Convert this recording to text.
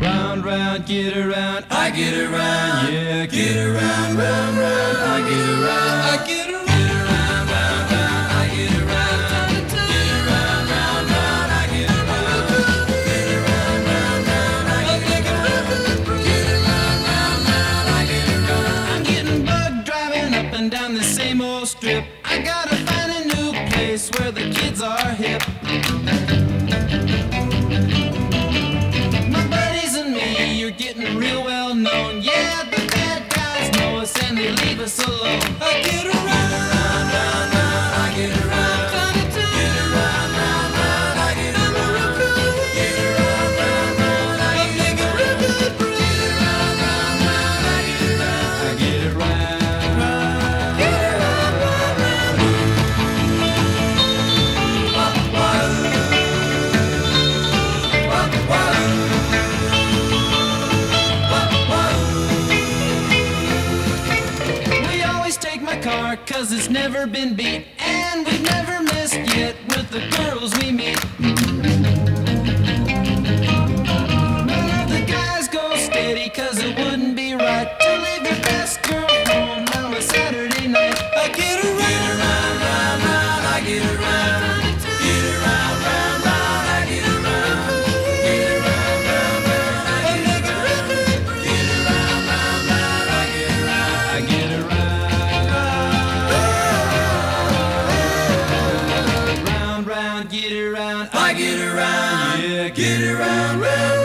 Round, round, get around, I get around, yeah, get around, round, round, I get around, I get around. Down the same old strip, I gotta find a new place where the kids are hip. My buddies and me, you're getting real well known. Yeah, the bad guys know us and they leave us alone. I get around, round, round, I get around. Cause it's never been beat, and we've never missed yet with the girls we meet. None of the guys go steady, cause it wouldn't be right to leave your best girl home on a Saturday night. I get around, round, round, I get around. Get around, yeah, get around, round.